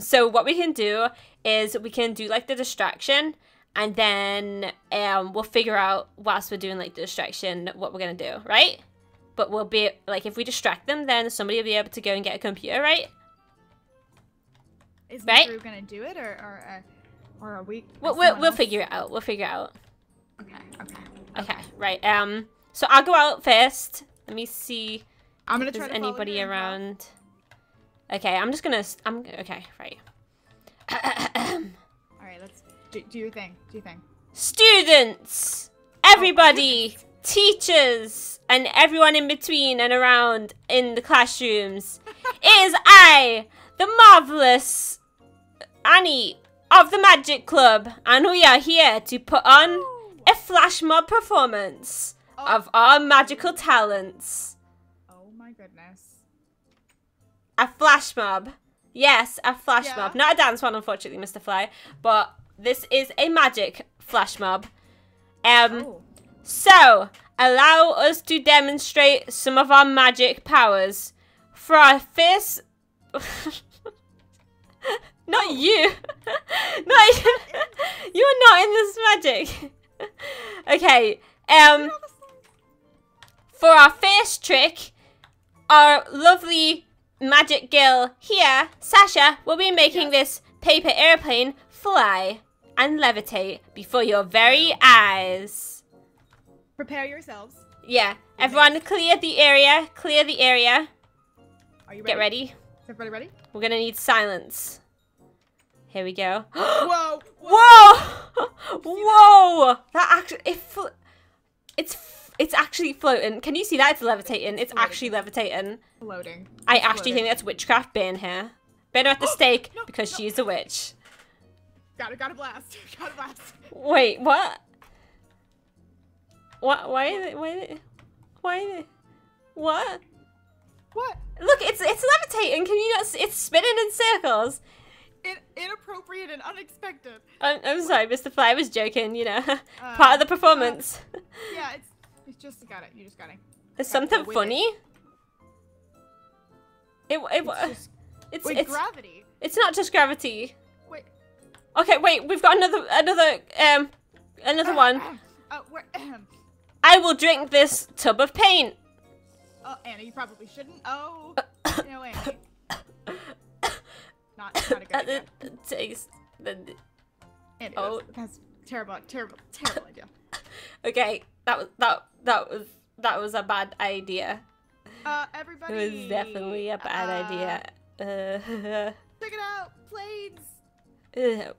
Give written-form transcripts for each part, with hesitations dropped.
So what we can do is we can do like the distraction, and then we'll figure out whilst we're doing like the distraction what we're gonna do, right? But we'll be like, if we distract them, then somebody will be able to go and get a computer, right? Is Mikuru gonna do it, or are we? We'll figure it out. We'll figure it out. Okay. Right. So I'll go out first. Let me see. I'm gonna try to follow you. Is anybody around? Okay. Okay. Right. All right. Let's do your thing. Do your thing. Students, everybody, teachers, and everyone in between and around in the classrooms. It is I, the marvelous Annie of the Magic Club, and we are here to put on a flash mob performance of our magical talents. Oh my goodness. A flash mob. Yes, a flash mob. Not a dance one, unfortunately, Mr. Fly, but this is a magic flash mob. So, allow us to demonstrate some of our magic powers. For our first... Not you. Not you. You're not in this magic. Okay. For our first trick, our lovely magic girl here, Sasha, will be making this paper airplane fly and levitate before your very eyes. Prepare yourselves. Yeah. Everyone, clear the area. Clear the area. Are you ready? Get ready. Is everybody ready? We're gonna need silence. Here we go. Whoa! Whoa! Whoa! That actually, it's actually floating. Can you see that? It's levitating. It's actually levitating. Floating. I actually think that's witchcraft burn here. Burn her at the stake because she's a witch. Got a blast. Got a blast. Wait, what? What? Why is it? Why is it? Why is it? What? What? Look, it's levitating. Can you not see? It's spinning in circles. Inappropriate and unexpected. I'm sorry, Mr. Fly, I was joking, you know. Part of the performance. Yeah, it's just, you got it. You just got it. There's something funny. It's gravity. It's not just gravity. Wait. Okay, wait, we've got another one. I will drink this tub of paint. Oh, Anna, you probably shouldn't. Oh, no, Anna. Not a good idea. That's terrible idea. Okay, that was a bad idea. Everybody. It was definitely a bad idea. Check it out, planes.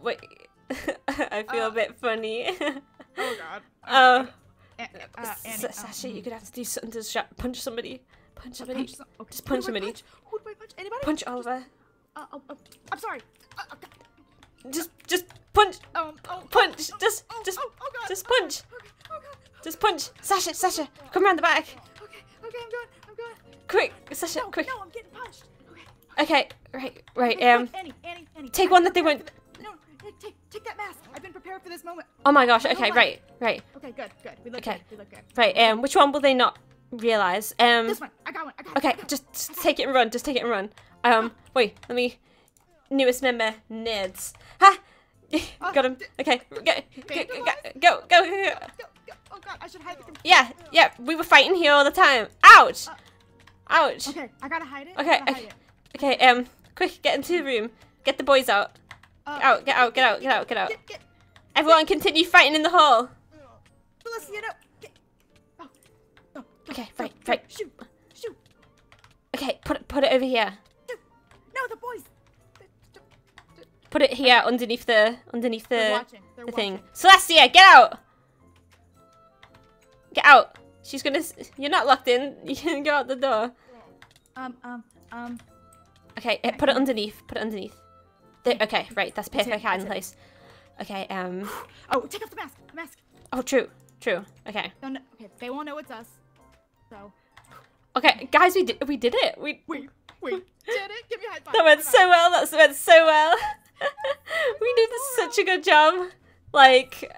Wait, I feel a bit funny. Oh God. Sasha, you're gonna have to do something to punch somebody. Punch somebody. Just punch somebody. Who do I punch? Anybody? Punch Oliver. I'm sorry. Just punch. Punch. Just punch. Just punch. Sasha, come around the back. Okay, I'm going. Quick, Sasha, quick. No, I'm getting punched. Okay, right. Annie. Take one that they won't. No, take that mask. I've been prepared for this moment. Oh my gosh. Okay, right. Okay, good. We look good. Right. Which one will they not realize? This one. I got one. Okay, just take it and run. Just take it and run. Wait. Let me. Newest member, nerds. Ha! Got him. Okay. Go. Oh God, I should hide the computer. Yeah. We were fighting here all the time. Ouch. Ouch. Okay, I gotta hide it. Okay. Quick, get into the room. Get the boys out. Get out. Everyone, continue fighting in the hall. Celesta, get up. Okay, right. Shoot. Okay, put it over here. No, the boys. Put it here underneath the thing. Celestia, get out. Get out. She's gonna. You're not locked in. You can go out the door. Okay, put it underneath. Okay, right. That's perfect hiding place. Okay. Oh, take off the mask. Oh, true. Okay. Okay, they won't know it's us. So. Okay, guys, we did it. We did it. Give me a high five. That went so well. We did such a good job. Like,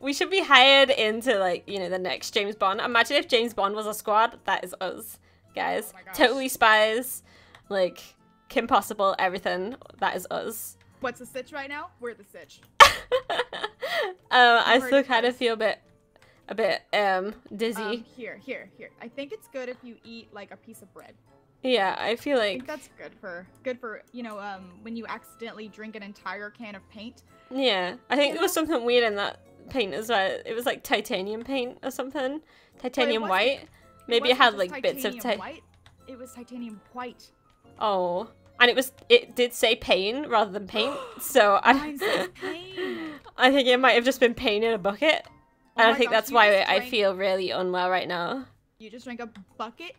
we should be hired into, like, you know, the next James Bond. Imagine if James Bond was a squad. That is us, guys. Oh, totally spies. Like, Kim Possible, everything. That is us. What's the sitch right now? We're the sitch. I still kind of feel a bit dizzy. Here. I think it's good if you eat like a piece of bread. Yeah, I feel like I think that's good for you know, when you accidentally drink an entire can of paint. Yeah, I think there was something weird in that paint as well. It was like titanium paint or something, titanium white. Maybe it had like bits of titanium. It was titanium white. Oh, and it did say pain rather than paint, so I think it might have just been pain in a bucket, and I think that's why I feel really unwell right now. You just drank a bucket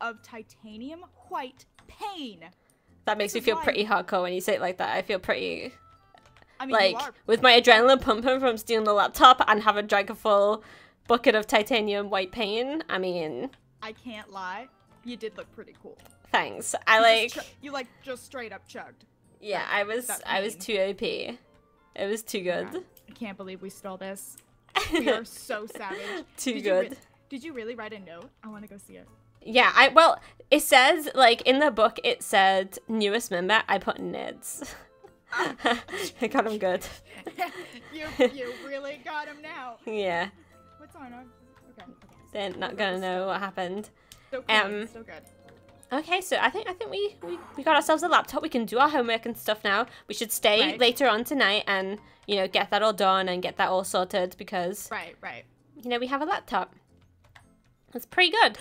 of titanium white pain. That makes me feel pretty hardcore when you say it like that. I feel pretty, I mean, like, with my adrenaline pumping from stealing the laptop and having drank a full bucket of titanium white pain. I mean, I can't lie, you did look pretty cool. Thanks. You just straight up chugged. Yeah, like, I was too OP. It was too good. Yeah, I can't believe we stole this. We are so savage. Did you really write a note? I want to go see it. Yeah, well, it says, like, in the book, it said, newest member, I put NIDS. I got him good. you really got him now. Yeah. What's on? Okay. They're not gonna know what happened. So cool. So good. Okay, so I think we got ourselves a laptop. We can do our homework and stuff now. We should stay later on tonight and, you know, get that all done and get that all sorted because... Right. You know, we have a laptop. That's pretty good.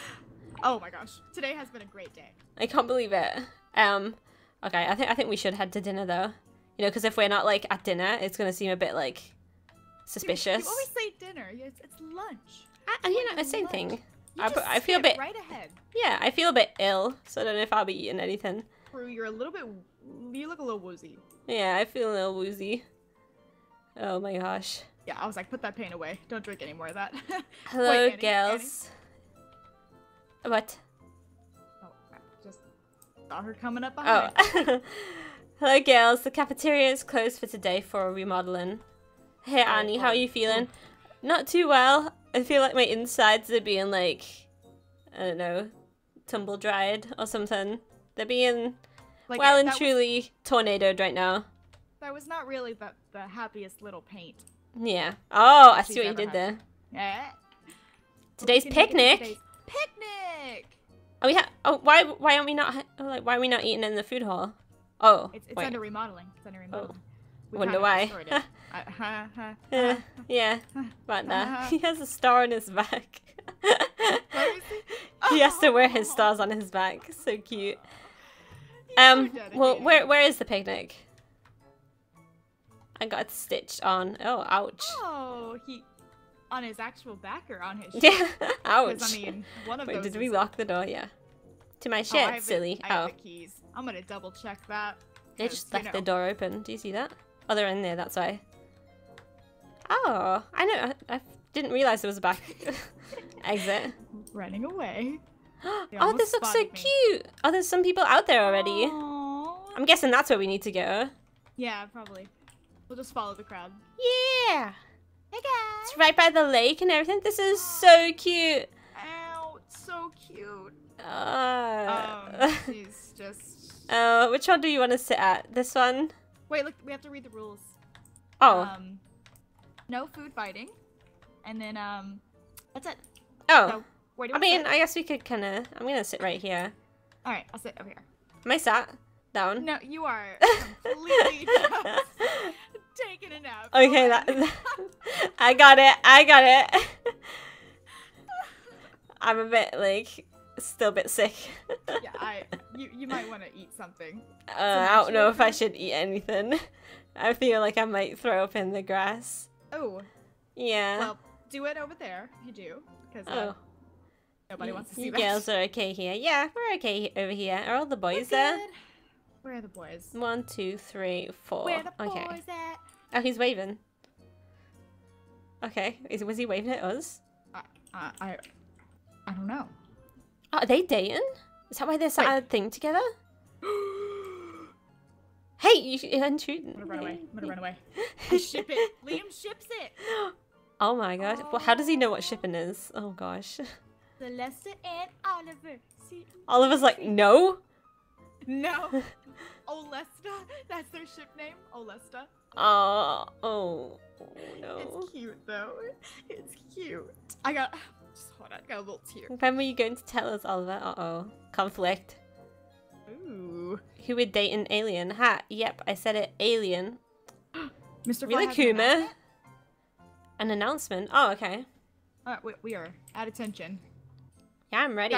Oh my gosh, today has been a great day. I can't believe it. Okay, I think we should head to dinner though. You know, because if we're not like at dinner, it's gonna seem a bit like suspicious. You always say dinner. It's lunch. It's the same thing. I feel a bit right ahead. Yeah, I feel a bit ill, so I don't know if I'll be eating anything. You're a little bit. You look a little woozy. Yeah, I feel a little woozy. Oh my gosh. Yeah, I was like, put that pain away. Don't drink any more of that. Hello, wait, girls. Annie? What? Oh, I just saw her coming up behind. Oh. Hello, girls. The cafeteria is closed for today for remodeling. Hey, Annie, how are you feeling? Not too well. I feel like my insides are being, like, I don't know, tumble dried or something. They're being, like, well and truly tornadoed right now. That was not really the happiest little paint. Yeah. Oh, I see what you did there. Yeah. Today's picnic. Picnic! Oh, we why aren't we not why are we not eating in the food hall? Oh, it's under remodeling. It's under remodeling. Oh. Wonder why? Yeah, but nah, he has a star on his back. He has to wear his stars on his back. So cute. Well, where is the picnic? I got stitched on. Oh, ouch. Oh, he. On his actual back or on his shit? Yeah. Ouch. I mean, one of those did we lock the door? Yeah. To my shit, silly. I have the keys. I'm gonna double check that. They just left the door open. Do you see that? Oh, they're in there. That's why. Oh, I know. I didn't realize there was a back exit. Running away. Oh, this looks so cute. Oh, there's some people out there already. Aww. I'm guessing that's where we need to go. Yeah, probably. We'll just follow the crowd. Yeah. Okay. It's right by the lake and everything. This is so cute. Ow, it's so cute. She's just... which one do you want to sit at? This one? Wait, look, we have to read the rules. Oh. No food fighting. And then, that's it. Oh. So, where do I mean, sit? I guess we could kind of... I'm going to sit right here. All right, I'll sit over here. Am I sat down? No, you are completely just... taking a nap. Okay, I got it. I'm a bit like still a bit sick. Yeah, you might want to eat something. I don't know if I should eat anything. I feel like I might throw up in the grass. Oh. Yeah. Well, do it over there if you do, because nobody wants to see that. You girls are okay here. Yeah, we're okay over here. Are all the boys there? Where are the boys? 1, 2, 3, 4. Where are the boys at? Oh, he's waving. Okay, was he waving at us? I don't know. Oh, are they dating? Is that why they're sat on a thing together? Hey, you're intruding. I'm gonna run away. I ship it. Liam ships it. Oh my gosh. Oh. Well, how does he know what shipping is? Oh gosh. Celesta and Oliver. Oliver's like, no. No. Olesta. That's their ship name. Olesta. Oh. No. It's cute though. It's cute. I got. Just hold on. I got a little tear. When were you going to tell us, Oliver? Uh oh. Conflict. Ooh. Who would date an alien? Ha. Yep. I said it. Alien. Mr. Really, Kuma? An announcement? Oh, okay. All right, we are at attention. Yeah, I'm ready.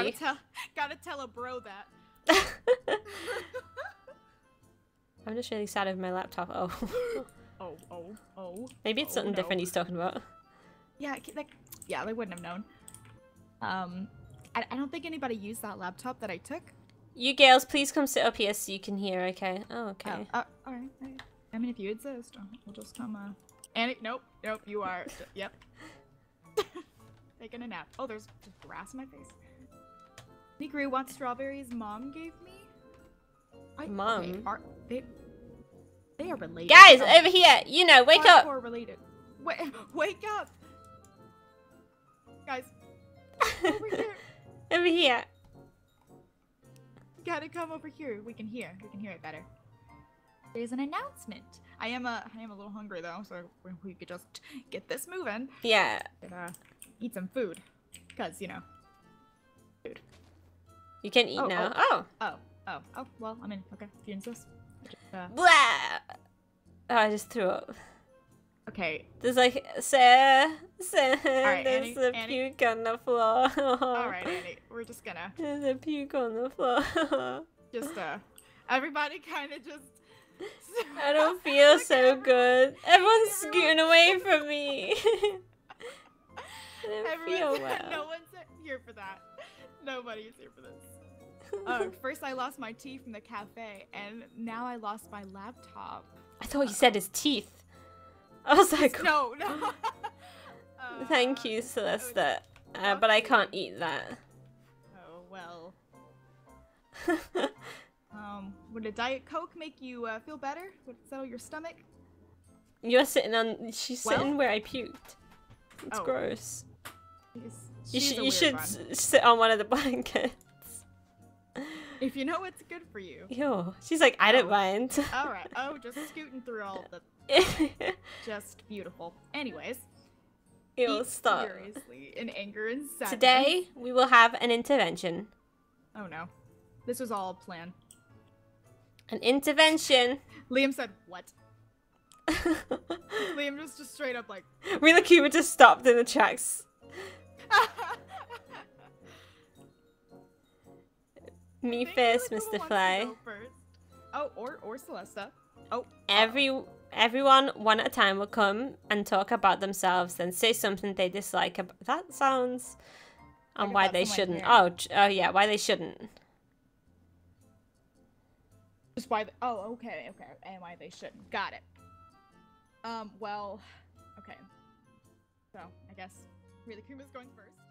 Gotta tell a bro that. I'm just really sad over my laptop. Oh. oh. Maybe it's something different he's talking about. Yeah, they wouldn't have known. I don't think anybody used that laptop that I took. You girls, please come sit up here so you can hear, okay? Oh, okay. All right. I mean, if you exist, we'll just come, Annie, nope, you are, yep. Taking a nap. Oh, there's just grass in my face. Mikuru wants strawberries mom gave me? Mom? Okay, they are related. Guys, over here! You know, wake up! Hardcore related. Wake up! Guys. Over here. Over here. You gotta come over here. We can hear it better. There's an announcement. I am a little hungry though, so we could just get this moving. Yeah. And, eat some food, cause you know, food. You can eat now. Oh. Well, I mean, okay. If you insist. Blah. Oh, I just threw up. Okay. There's like, sir. Right, there's a puke on the floor. All right, Annie. We're just gonna. There's a puke on the floor. Just everybody kind of just. I don't feel so good. Everyone's scooting away from me. No one's here for that. Nobody is here for this. First I lost my tea from the cafe, and now I lost my laptop. I thought you said his teeth. I was like, no. Thank you, Celesta. But I can't eat that. Oh, well. Would a Diet Coke make you feel better? Would it settle your stomach? You're sitting on... She's sitting where I puked. It's gross. You should sit on one of the blankets. If you know what's good for you. Ew. She's like, I don't mind. Alright. Oh, just scooting through all the... Just beautiful. Anyways. Ew, stop. Seriously, in anger and sadness. Today, we will have an intervention. Oh, no. This was all a plan. An intervention. Liam said, what? Liam just straight up like... Really, Cuba just stopped in the tracks. Me first, Mr. Fly. First. Oh, or Celesta. Oh. Everyone, one at a time, will come and talk about themselves, then say something they dislike about... That sounds... And why they shouldn't. Oh, yeah, why they shouldn't. Just why? Okay, and why they shouldn't. Got it. Well, okay. So I guess Rila Kuma's going first.